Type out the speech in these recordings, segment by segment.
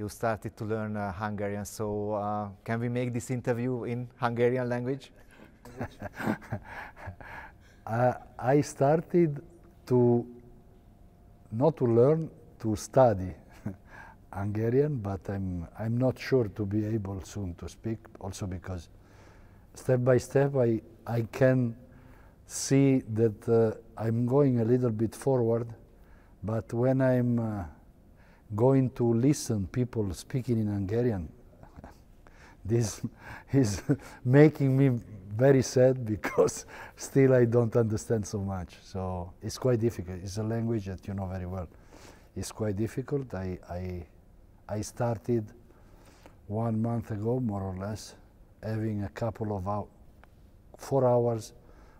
you started to learn Hungarian, so can we make this interview in Hungarian language? I started to, not to learn, to study Hungarian, but I'm not sure to be able soon to speak, also because step by step I can see that I'm going a little bit forward, but when I'm going to listen people speaking in Hungarian, this is making me very sad, because still I don't understand so much. So it's quite difficult. It's a language that you know very well. It's quite difficult. I started 1 month ago, more or less, having a couple of 4 hours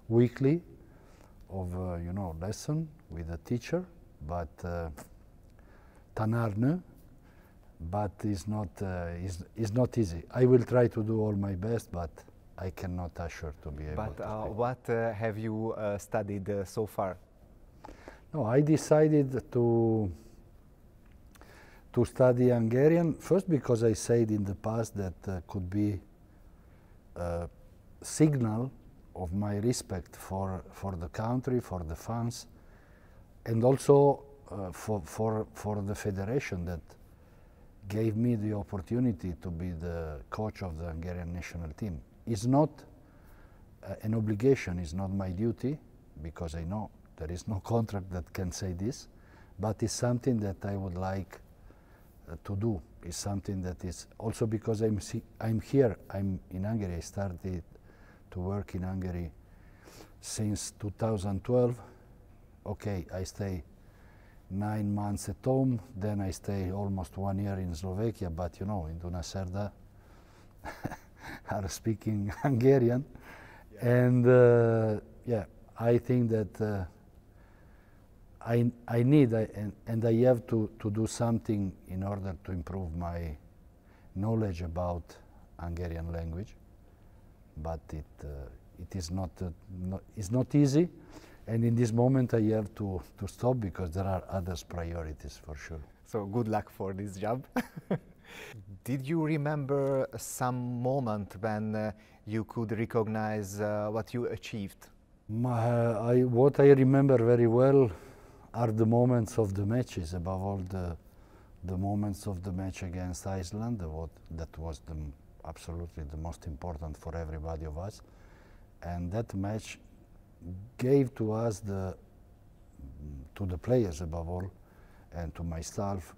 weekly of you know, lesson with a teacher, but Tanárnő, but it's not easy. I will try to do all my best, but I cannot assure to be able to speak. What have you studied so far? No, I decided to study Hungarian first because I said in the past that could be a signal of my respect for the country, for the fans, and also for the federation that gave me the opportunity to be the coach of the Hungarian national team. It's not an obligation, it's not my duty, because I know there is no contract that can say this, but it's something that I would like to do. It's something that is also because I'm here, I'm in Hungary. I started to work in Hungary since 2012. Okay, I stay 9 months at home, then I stay almost 1 year in Slovakia, but you know, in Dunaserda are speaking Hungarian. Yeah. And yeah, I think that I need and I have to do something in order to improve my knowledge about Hungarian language, but it is not, it's not easy, and in this moment I have to stop because there are other priorities for sure. So good luck for this job. Did you remember some moment when you could recognize what you achieved? What I remember very well are the moments of the matches, above all the moments of the match against Iceland. That was absolutely the most important for everybody of us. And that match gave to us, to the players above all, and to my staff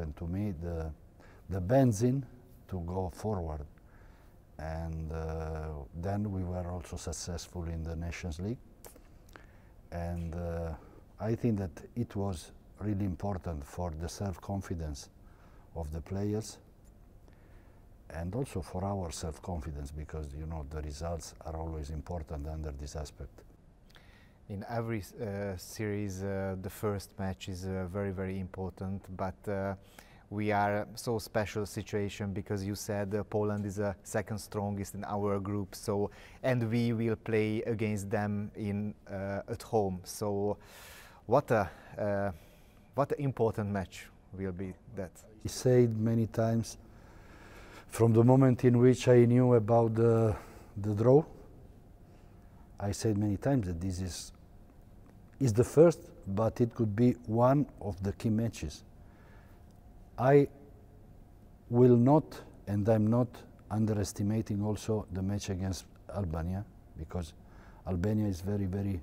and to me, the benzene to go forward. And then we were also successful in the Nations League. And I think that it was really important for the self-confidence of the players, and also for our self-confidence, because you know the results are always important under this aspect. In every series, the first match is very, very important, but we are so special situation, because you said Poland is the second strongest in our group, so, and we will play against them in at home. So what an important match will be that. He said many times, from the moment in which I knew about the draw, I said many times that this is the first, but it could be one of the key matches. I will not, and I'm not underestimating also the match against Albania, because Albania is very, very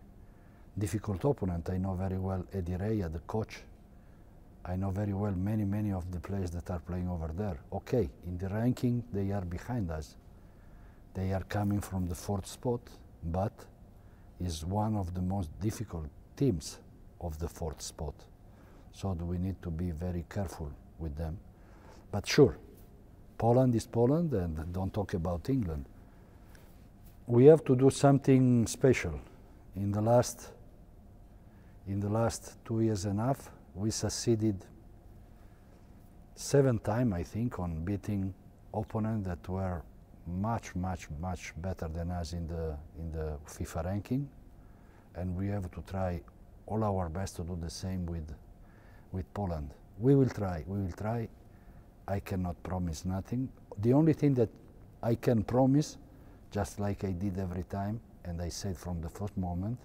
difficult opponent. I know very well Eddie Reja, the coach. I know very well many of the players that are playing over there. Okay, in the ranking they are behind us. They are coming from the 4th spot, but is one of the most difficult teams of the 4th spot. So we need to be very careful with them. But sure, Poland is Poland, and don't talk about England. We have to do something special. In the last 2 years and a half, we succeeded 7 times, I think, on beating opponents that were much better than us in the FIFA ranking. And we have to try all our best to do the same with Poland. We will try, I cannot promise nothing. The only thing that I can promise, just like I did every time, and I said from the first moment,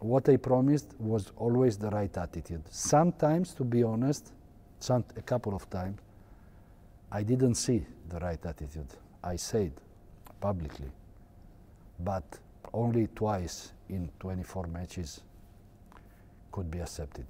what I promised was always the right attitude. Sometimes, to be honest, a couple of times, I didn't see the right attitude. I said publicly, but only twice in 24 matches could be accepted.